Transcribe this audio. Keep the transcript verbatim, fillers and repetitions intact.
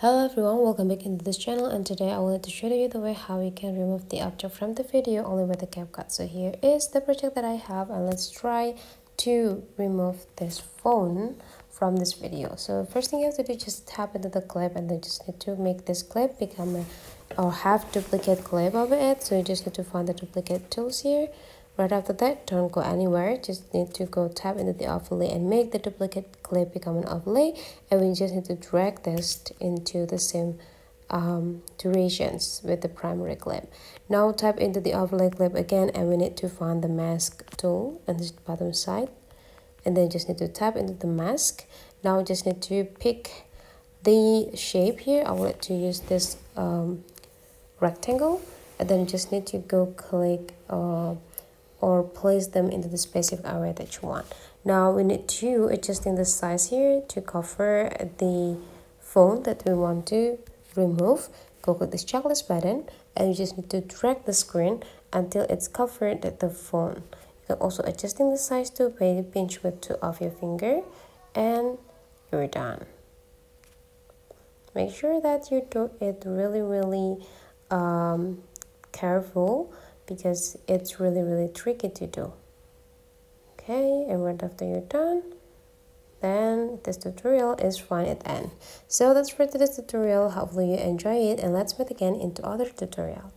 Hello everyone, welcome back into this channel, and today I wanted to show you the way how we can remove the object from the video only with the CapCut. So here is the project that I have, and let's try to remove this phone from this video. So first thing you have to do, just tap into the clip, and then just need to make this clip become a, or have duplicate clip of it. So you just need to find the duplicate tools here. Right after that, don't go anywhere, just need to go tap into the overlay and make the duplicate clip become an overlay, and we just need to drag this into the same um, durations with the primary clip. Now tap into the overlay clip again, and we need to find the mask tool on the bottom side, and then just need to tap into the mask. Now just need to pick the shape here. I wanted to use this um, rectangle, and then just need to go click uh, or place them into the specific area that you want. Now we need to adjusting the size here to cover the phone that we want to remove. Go with this checklist button, and you just need to drag the screen until it's covered the phone. You can also adjusting the size to a pinch with two of your finger, and you're done. Make sure that you do it really really um, careful, because it's really really tricky to do. Okay, and right after you're done, then this tutorial is fine at the end. So that's for today's tutorial. Hopefully you enjoy it, and let's meet again into other tutorial.